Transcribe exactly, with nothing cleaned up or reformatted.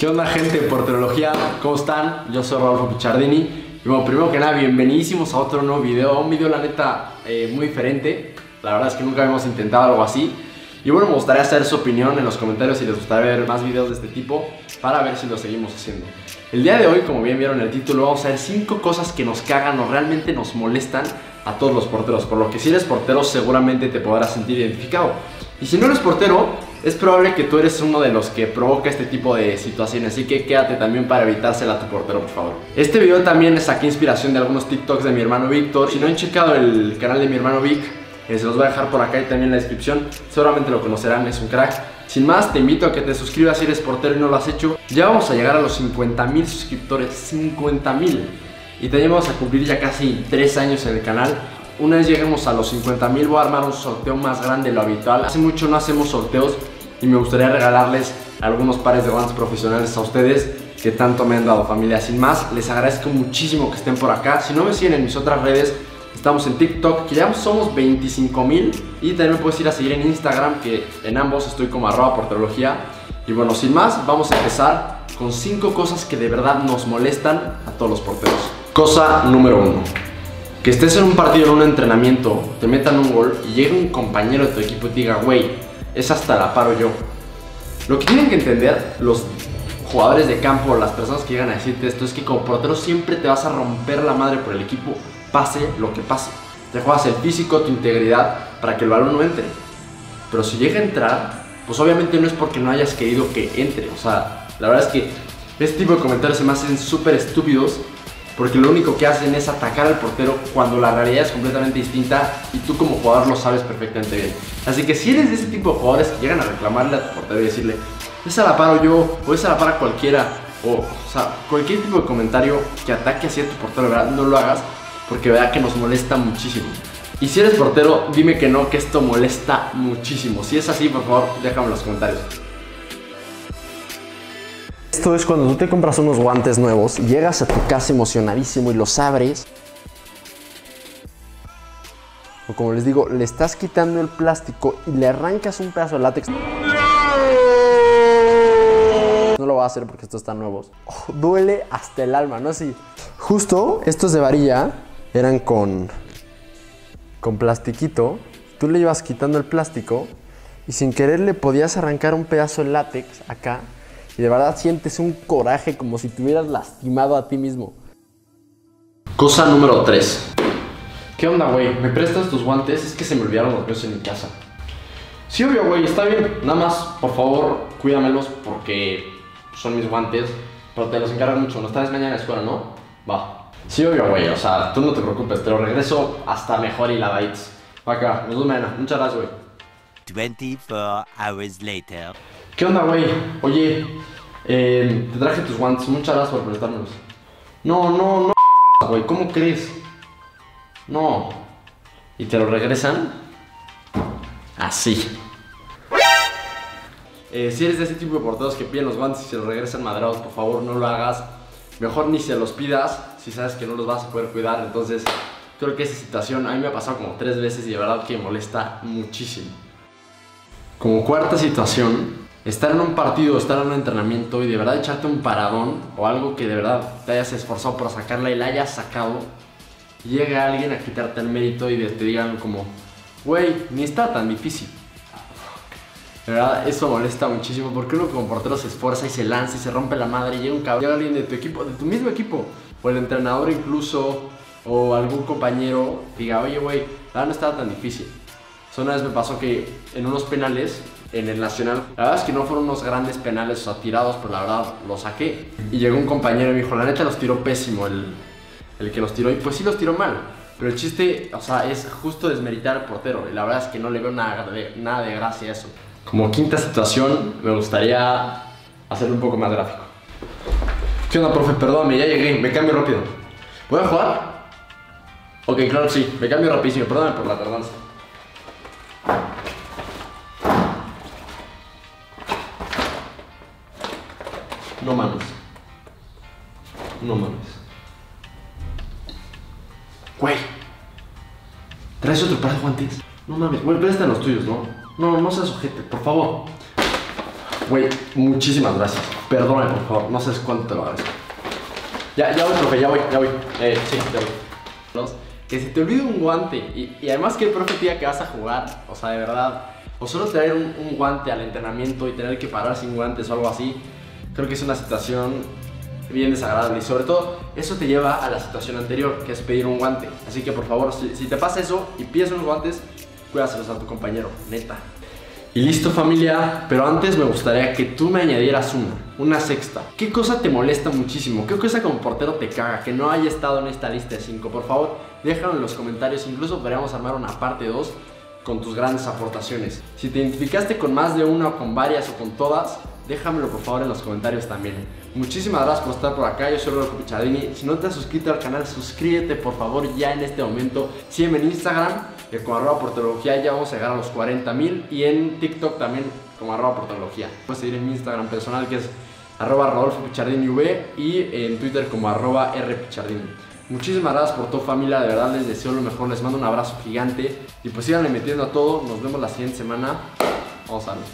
¿Qué onda, gente de Porterología? ¿Cómo están? Yo soy Rodolfo Picciardini. Y bueno, primero que nada, bienvenidísimos a otro nuevo video. Un video, la neta, eh, muy diferente. La verdad es que nunca habíamos intentado algo así. Y bueno, me gustaría saber su opinión en los comentarios si les gustaría ver más videos de este tipo, para ver si lo seguimos haciendo. El día de hoy, como bien vieron en el título, vamos a ver cinco cosas que nos cagan o realmente nos molestan a todos los porteros. Por lo que si eres portero, seguramente te podrás sentir identificado. Y si no eres portero, es probable que tú eres uno de los que provoca este tipo de situaciones, así que quédate también para evitársela a tu portero, por favor. Este video también es aquí inspiración de algunos TikToks de mi hermano Víctor. Si no han checado el canal de mi hermano Vic, eh, se los voy a dejar por acá y también en la descripción. Seguramente lo conocerán, es un crack. Sin más, te invito a que te suscribas si eres portero y no lo has hecho. Ya vamos a llegar a los cincuenta mil suscriptores, cincuenta mil. Y también vamos a cumplir ya casi tres años en el canal. Una vez lleguemos a los cincuenta mil voy a armar un sorteo más grande de lo habitual. Hace mucho no hacemos sorteos y me gustaría regalarles algunos pares de guantes profesionales a ustedes que tanto me han dado, familia. Sin más, les agradezco muchísimo que estén por acá. Si no me siguen en mis otras redes, estamos en TikTok, que ya somos veinticinco mil. Y también me puedes ir a seguir en Instagram, que en ambos estoy como arroba porterología. Y bueno, sin más, vamos a empezar con cinco cosas que de verdad nos molestan a todos los porteros. Cosa número uno. Que estés en un partido, en un entrenamiento, te metan un gol y llegue un compañero de tu equipo y te diga, güey, es hasta la paro yo. Lo que tienen que entender los jugadores de campo, las personas que llegan a decirte esto, es que como portero siempre te vas a romper la madre por el equipo, pase lo que pase. Te juegas el físico, tu integridad, para que el balón no entre. Pero si llega a entrar, pues obviamente no es porque no hayas querido que entre. O sea, la verdad es que este tipo de comentarios se me hacen súper estúpidos, porque lo único que hacen es atacar al portero cuando la realidad es completamente distinta y tú como jugador lo sabes perfectamente bien. Así que si eres de ese tipo de jugadores que llegan a reclamarle a tu portero y decirle esa la paro yo, o esa la para cualquiera, o, o sea, cualquier tipo de comentario que ataque hacia tu portero, ¿verdad? No lo hagas, porque verdad que nos molesta muchísimo. Y si eres portero, dime que no, que esto molesta muchísimo. Si es así, por favor, déjame en los comentarios. Esto es cuando tú te compras unos guantes nuevos, llegas a tu casa emocionadísimo y los abres. O como les digo, le estás quitando el plástico y le arrancas un pedazo de látex. No lo va a hacer porque estos están nuevos. Oh, duele hasta el alma, ¿no? Así. Justo estos de varilla eran con, con plastiquito. Tú le ibas quitando el plástico y sin querer le podías arrancar un pedazo de látex acá. Y de verdad sientes un coraje como si te hubieras lastimado a ti mismo. Cosa número tres. ¿Qué onda, güey? ¿Me prestas tus guantes? Es que se me olvidaron los míos en mi casa. Sí, obvio, güey, está bien. Nada más, por favor, cuídamelos porque son mis guantes. Pero te los encargan mucho. No estás mañana en la escuela, ¿no? Va. Sí, obvio, güey. O sea, tú no te preocupes. Te lo regreso hasta mejor y la daites. Va acá. Nos vemos mañana. Muchas gracias, güey. veinticuatro hours later. ¿Qué onda, güey? Oye, eh, te traje tus guantes, muchas gracias por prestármelos. No, no, no, güey, ¿cómo crees? No. ¿Y te lo regresan? Así. Eh, si eres de ese tipo de porteros que piden los guantes y se los regresan madrados, por favor, no lo hagas. Mejor ni se los pidas si sabes que no los vas a poder cuidar. Entonces, creo que esa situación a mí me ha pasado como tres veces y de verdad que me molesta muchísimo. Como cuarta situación, estar en un partido, estar en un entrenamiento y de verdad echarte un paradón o algo que de verdad te hayas esforzado por sacarla y la hayas sacado, y llega alguien a quitarte el mérito y te digan como, güey, ni está tan difícil. De verdad, eso molesta muchísimo porque uno como portero se esfuerza y se lanza y se rompe la madre y llega un cabrón, llega alguien de tu equipo, de tu mismo equipo, o el entrenador incluso, o algún compañero, diga, oye, güey, la verdad no estaba tan difícil. Una vez me pasó que en unos penales en el Nacional, la verdad es que no fueron unos grandes penales, o sea, tirados, pero la verdad los saqué. Y llegó un compañero y me dijo, la neta los tiró pésimo el, el que los tiró. Y pues sí los tiró mal, pero el chiste, o sea, es justo desmeritar al portero. Y la verdad es que no le veo nada de, nada de gracia a eso. Como quinta situación, me gustaría hacerlo un poco más gráfico. ¿Qué onda, profe? Perdóname, ya llegué, me cambio rápido. ¿Voy a jugar? Ok, claro que sí, me cambio rapidísimo, perdóname por la tardanza. No mames. No mames. Güey, ¿traes otro par de guantes? No mames, güey, prestan los tuyos, ¿no? No, no seas ojete, por favor. Güey, muchísimas gracias. Perdóname, por favor. No sé cuánto te lo agradezco. Ya, ya voy, profe, ya voy, ya voy. Eh, sí, ya voy. Que se te olvide un guante. Y, y además que el profe te diga que vas a jugar. O sea, de verdad. O solo traer un, un guante al entrenamiento y tener que parar sin guantes o algo así. Creo que es una situación bien desagradable. Y sobre todo, eso te lleva a la situación anterior, que es pedir un guante. Así que por favor, si, si te pasa eso y pides unos guantes, cuídaselos a tu compañero, neta. Y listo, familia, pero antes me gustaría que tú me añadieras una, una sexta. ¿Qué cosa te molesta muchísimo? ¿Qué cosa como portero te caga que no haya estado en esta lista de cinco? Por favor, déjalo en los comentarios, incluso podríamos armar una parte dos con tus grandes aportaciones. Si te identificaste con más de una o con varias o con todas, déjamelo por favor en los comentarios también. Muchísimas gracias por estar por acá, yo soy Rodolfo Picciardini. Si no te has suscrito al canal, suscríbete por favor ya en este momento. Sígueme en Instagram, que como arroba porterología ya vamos a llegar a los cuarenta mil, y en TikTok también como arroba porterología. Puedes seguir en mi Instagram personal, que es arroba Rodolfo Picciardini V, y en Twitter como arroba R Picciardini. Muchísimas gracias por todo, familia, de verdad les deseo lo mejor, les mando un abrazo gigante y pues síganle metiendo a todo, nos vemos la siguiente semana, vamos a ver.